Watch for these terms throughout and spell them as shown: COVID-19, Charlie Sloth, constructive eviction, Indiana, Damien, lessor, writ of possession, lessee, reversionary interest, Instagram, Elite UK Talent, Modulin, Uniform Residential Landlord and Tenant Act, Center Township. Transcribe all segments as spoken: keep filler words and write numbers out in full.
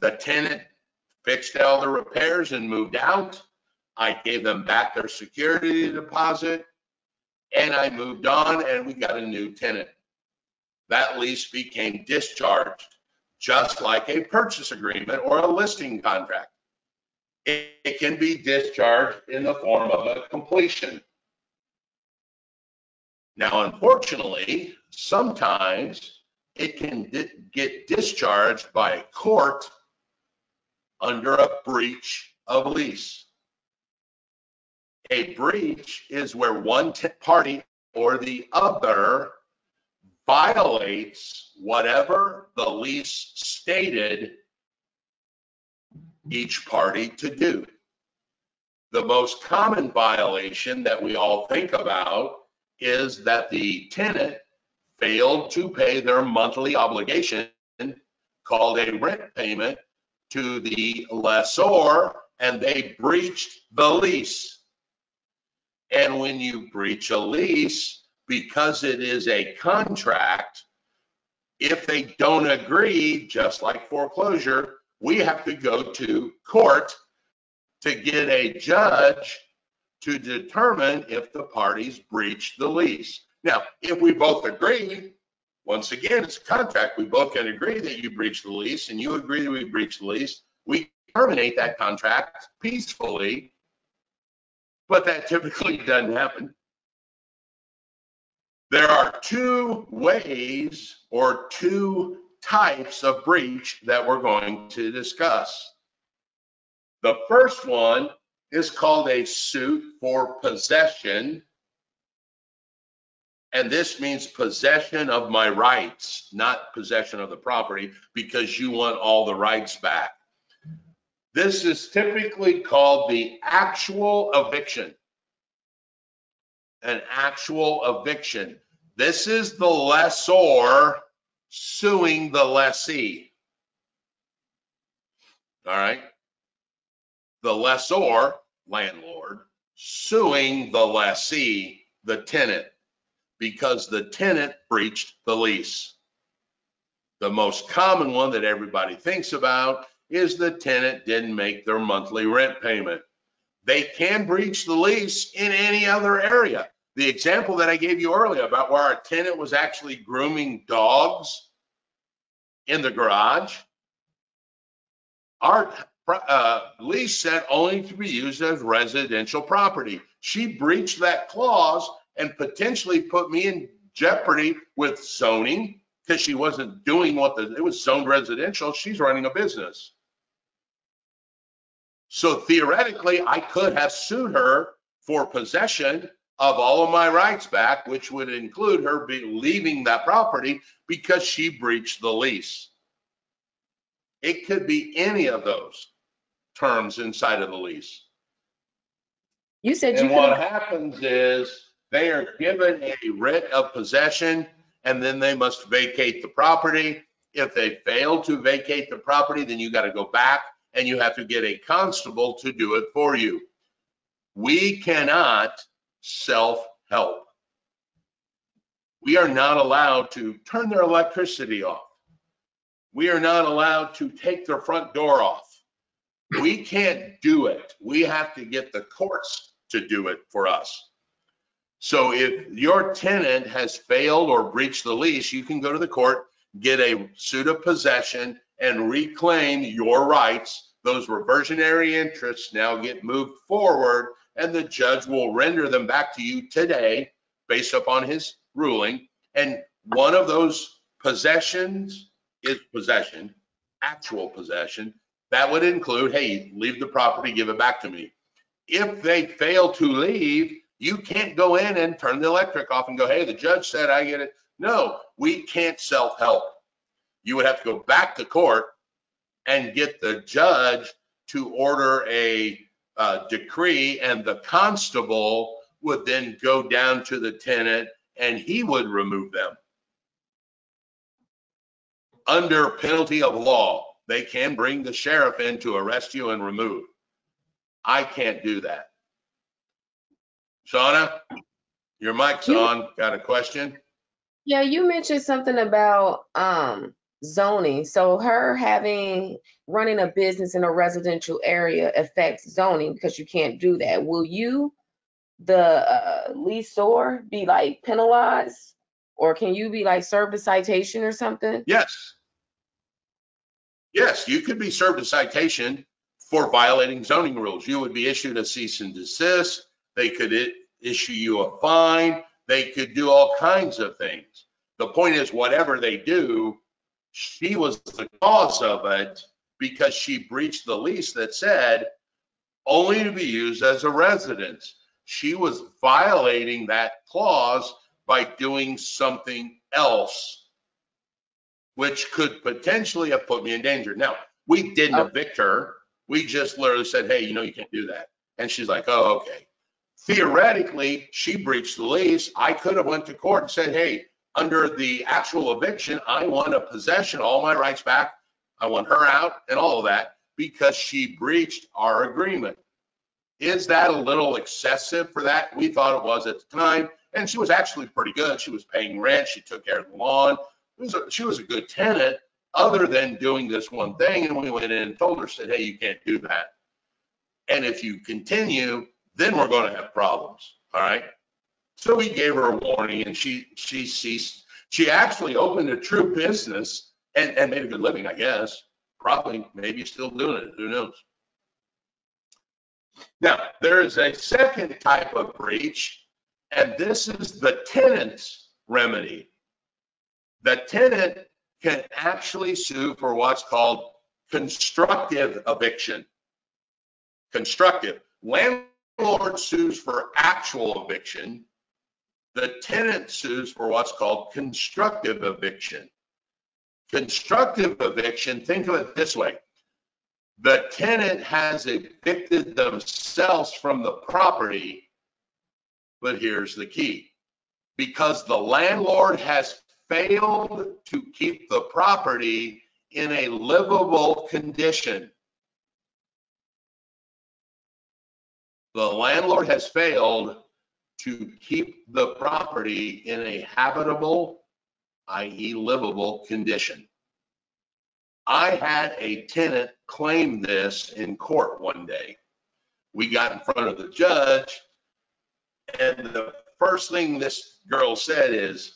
The tenant fixed all the repairs and moved out. I gave them back their security deposit and I moved on and we got a new tenant. That lease became discharged just like a purchase agreement or a listing contract. It, it can be discharged in the form of a completion. Now, unfortunately, sometimes it can di- get discharged by a court under a breach of lease. A breach is where one t- party or the other violates whatever the lease stated each party to do. The most common violation that we all think about is that the tenant failed to pay their monthly obligation, called a rent payment, to the lessor, and they breached the lease. And when you breach a lease, because it is a contract, if they don't agree, just like foreclosure, we have to go to court to get a judge to determine if the parties breached the lease. Now, if we both agree, once again, it's a contract, we both can agree that you breached the lease and you agree that we breached the lease, we terminate that contract peacefully, but that typically doesn't happen. There are two ways or two types of breach that we're going to discuss. The first one is called a suit for possession, and this means possession of my rights, not possession of the property, because you want all the rights back. This is typically called the actual eviction. An actual eviction. This is the lessor suing the lessee. All right. The lessor, landlord, suing the lessee, the tenant, because the tenant breached the lease. The most common one that everybody thinks about is the tenant didn't make their monthly rent payment. They can breach the lease in any other area. The example that I gave you earlier about where our tenant was actually grooming dogs in the garage, our uh, lease said only to be used as residential property. She breached that clause and potentially put me in jeopardy with zoning because she wasn't doing what the, it was zoned residential. She's running a business. So theoretically, I could have sued her for possession of all of my rights back, which would include her be leaving that property because she breached the lease. It could be any of those terms inside of the lease. You said and you what could've... happens is they are given a writ of possession and then they must vacate the property. If they fail to vacate the property, then you got to go back and you have to get a constable to do it for you. We cannot self-help. We are not allowed to turn their electricity off. We are not allowed to take their front door off. We can't do it. We have to get the courts to do it for us. So if your tenant has failed or breached the lease, you can go to the court, get a suit of possession, and reclaim your rights. Those reversionary interests now get moved forward, and the judge will render them back to you today based upon his ruling. And one of those possessions is possession, actual possession. That would include, hey, leave the property, give it back to me. If they fail to leave, you can't go in and turn the electric off and go, hey, the judge said I get it. No, we can't self-help. You would have to go back to court and get the judge to order a uh, decree, and the constable would then go down to the tenant and he would remove them. Under penalty of law, they can bring the sheriff in to arrest you and remove. I can't do that. Shauna, your mic's you, on. Got a question? Yeah, you mentioned something about um, zoning. So her having, running a business in a residential area affects zoning because you can't do that. Will you, the uh, leaseor, be like penalized? Or can you be like served a citation or something? Yes. Yes, you could be served a citation for violating zoning rules. You would be issued a cease and desist. They could issue you a fine. They could do all kinds of things. The point is, whatever they do, she was the cause of it because she breached the lease that said only to be used as a residence. She was violating that clause by doing something else, which could potentially have put me in danger. Now, we didn't okay. evict her. We just literally said, hey, you know, you can't do that. And she's like, oh, okay. Theoretically, she breached the lease. I could have went to court and said, hey, under the actual eviction, I want a possession, all my rights back. I want her out and all of that because she breached our agreement. Is that a little excessive for that? We thought it was at the time. And she was actually pretty good. She was paying rent. She took care of the lawn. It was a, she was a good tenant other than doing this one thing. And we went in and told her, said, hey, you can't do that. And if you continue, then we're going to have problems. All right. So we gave her a warning and she she ceased. She actually opened a true business and, and made a good living, I guess. Probably, maybe still doing it. Who knows? Now, there is a second type of breach. And this is the tenant's remedy. The tenant can actually sue for what's called constructive eviction. Constructive. Landlord sues for actual eviction. The tenant sues for what's called constructive eviction. Constructive eviction, think of it this way. The tenant has evicted themselves from the property. But here's the key, because the landlord has failed to keep the property in a livable condition. The landlord has failed to keep the property in a habitable, that is livable condition. I had a tenant claim this in court one day. We got in front of the judge. And the first thing this girl said is,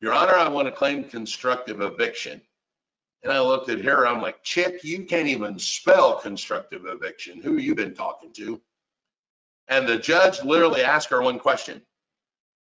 Your Honor, I want to claim constructive eviction. And I looked at her, I'm like, chick, you can't even spell constructive eviction. Who have you been talking to? And the judge literally asked her one question.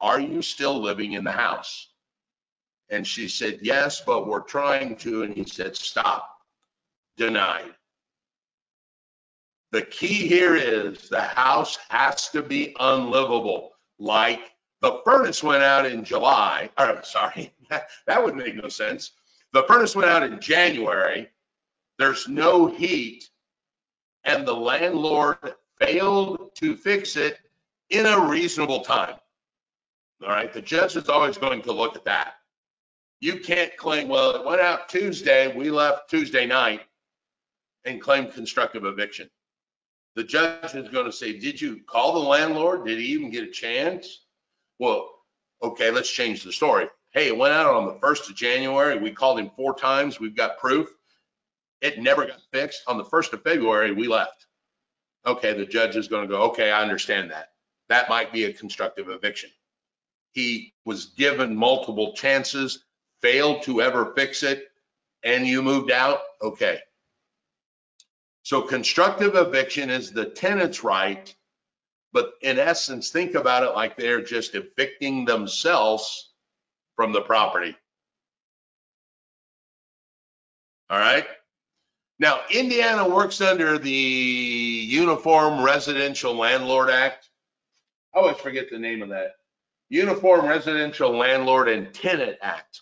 Are you still living in the house? And she said, yes, but we're trying to. And he said, stop. Denied. The key here is the house has to be unlivable. Like the furnace went out in July, or sorry, that would make no sense. The furnace went out in January, there's no heat, and the landlord failed to fix it in a reasonable time. All right, the judge is always going to look at that. You can't claim, well, it went out Tuesday, we left Tuesday night, and claim constructive eviction. The judge is going to say, did you call the landlord? Did he even get a chance? Well, okay, let's change the story. Hey, it went out on the first of January. We called him four times. We've got proof. It never got fixed. On the first of February, we left. Okay, the judge is going to go, okay, I understand that. That might be a constructive eviction. He was given multiple chances, failed to ever fix it, and you moved out. Okay. So constructive eviction is the tenant's right, but in essence, think about it like they're just evicting themselves from the property. All right. Now, Indiana works under the Uniform Residential Landlord Act. I always forget the name of that. Uniform Residential Landlord and Tenant Act.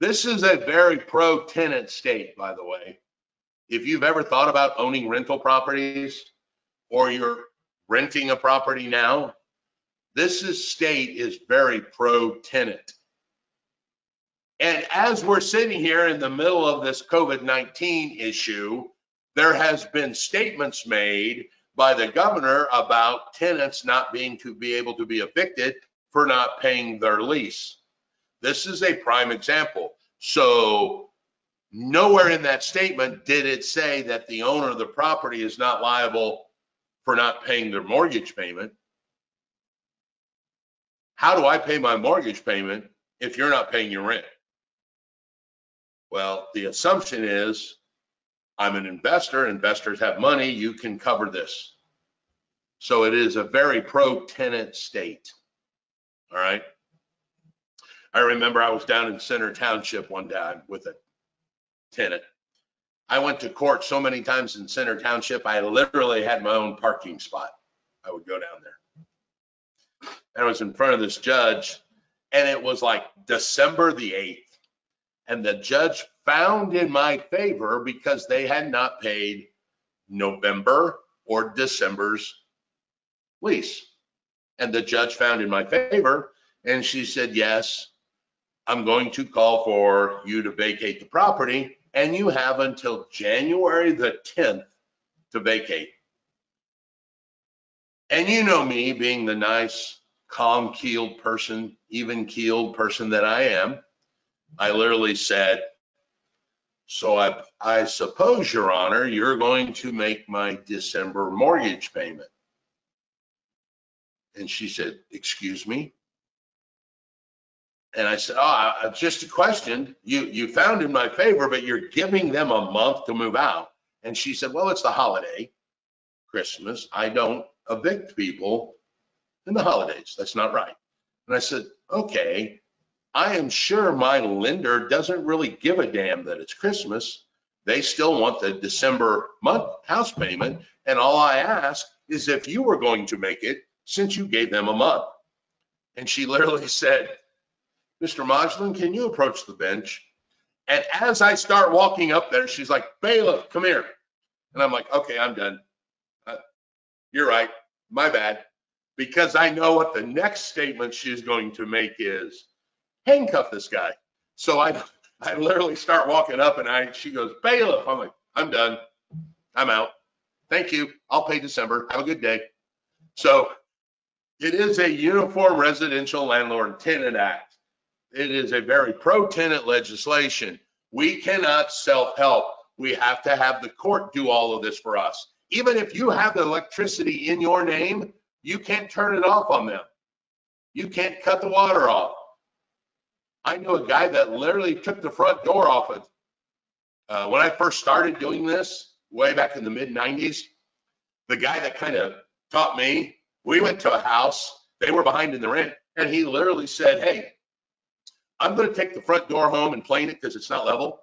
This is a very pro-tenant state, by the way. If you've ever thought about owning rental properties or you're renting a property now, this is state is very pro-tenant. And as we're sitting here in the middle of this COVID nineteen issue, there has been statements made by the governor about tenants not being to be able to be evicted for not paying their lease. This is a prime example. So nowhere in that statement did it say that the owner of the property is not liable for not paying their mortgage payment. How do I pay my mortgage payment if you're not paying your rent? Well, the assumption is I'm an investor, investors have money, you can cover this. So it is a very pro-tenant state, all right? I remember I was down in Center Township one time with a tenant. I went to court so many times in Center Township, I literally had my own parking spot. I would go down there. And I was in front of this judge, and it was like December the eighth. And the judge found in my favor because they had not paid November or December's lease. And the judge found in my favor, and she said, yes, I'm going to call for you to vacate the property, and you have until January the tenth to vacate. And you know me, being the nice, calm-keeled person, even-keeled person that I am, I literally said, so I, I suppose, Your Honor, you're going to make my December mortgage payment. And she said, excuse me? And I said, oh, I, just a question. You, you found in my favor, but you're giving them a month to move out. And she said, well, it's the holiday, Christmas. I don't evict people in the holidays. That's not right. And I said, okay. I am sure my lender doesn't really give a damn that it's Christmas. They still want the December month house payment. And all I ask is if you were going to make it, since you gave them a month. And she literally said, Mister Modulin, can you approach the bench? And as I start walking up there, she's like, bailiff, come here. And I'm like, okay, I'm done. Uh, you're right, my bad. Because I know what the next statement she's going to make is, handcuff this guy. So I I literally start walking up and I she goes, bailiff. I'm like, I'm done. I'm out. Thank you. I'll pay December. Have a good day. So it is a Uniform Residential Landlord and Tenant Act. It is a very pro-tenant legislation. We cannot self-help. We have to have the court do all of this for us. Even if you have the electricity in your name, you can't turn it off on them. You can't cut the water off. I knew a guy that literally took the front door off it. Uh, when I first started doing this, way back in the mid nineties, the guy that kind of taught me, we went to a house, they were behind in the rent, and he literally said, hey, I'm going to take the front door home and plane it because it's not level.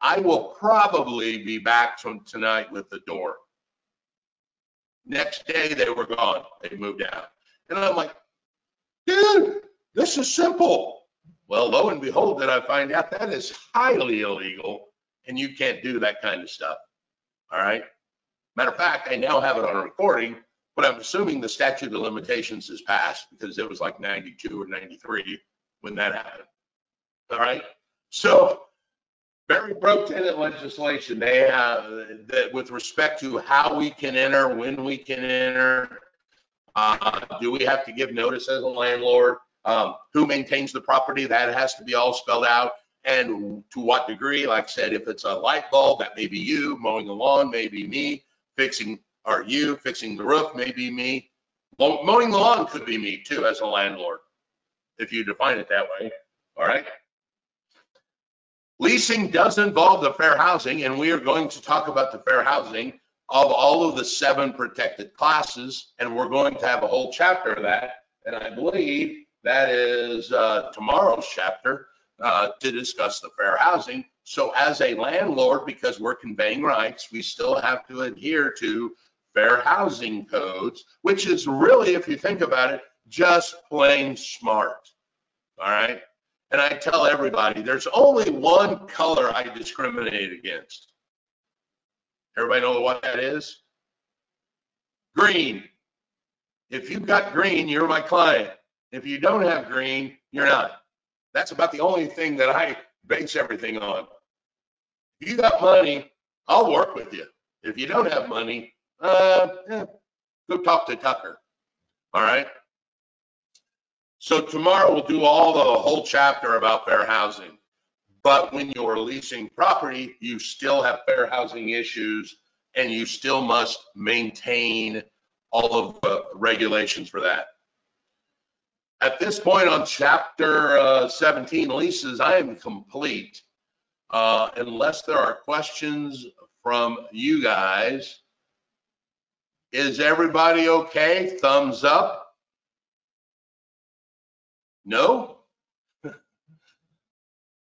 I will probably be back from tonight with the door. Next day, they were gone. They moved out. And I'm like, dude, this is simple. Well, lo and behold, did I find out that is highly illegal, and you can't do that kind of stuff, all right? Matter of fact, I now have it on a recording, but I'm assuming the statute of limitations is passed because it was like ninety-two or ninety-three when that happened, all right? So very pro-tenant legislation they have that with respect to how we can enter, when we can enter, uh, do we have to give notice as a landlord? Um, who maintains the property, that has to be all spelled out, and to what degree. Like I said, if it's a light bulb, that may be you, mowing the lawn may be me, fixing, or you, fixing the roof may be me. Mowing the lawn could be me too as a landlord, if you define it that way, all right? Leasing does involve the fair housing, and we are going to talk about the fair housing of all of the seven protected classes, and we're going to have a whole chapter of that, and I believe that is uh, tomorrow's chapter uh, to discuss the fair housing. So as a landlord, because we're conveying rights, we still have to adhere to fair housing codes, which is really, if you think about it, just plain smart, all right? And I tell everybody, there's only one color I discriminate against. Everybody know what that is? Green. If you've got green, you're my client. If you don't have green, you're not. That's about the only thing that I base everything on. If you got money, I'll work with you. If you don't have money, uh, eh, go talk to Tucker, all right? So tomorrow we'll do all the whole chapter about fair housing. But when you're leasing property, you still have fair housing issues, and you still must maintain all of the regulations for that. At this point on chapter uh, seventeen leases, I am complete. Uh, unless there are questions from you guys. Is everybody okay? Thumbs up? No?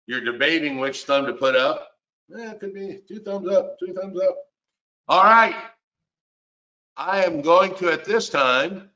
You're debating which thumb to put up? Yeah, it could be two thumbs up, two thumbs up. All right. I am going to, at this time,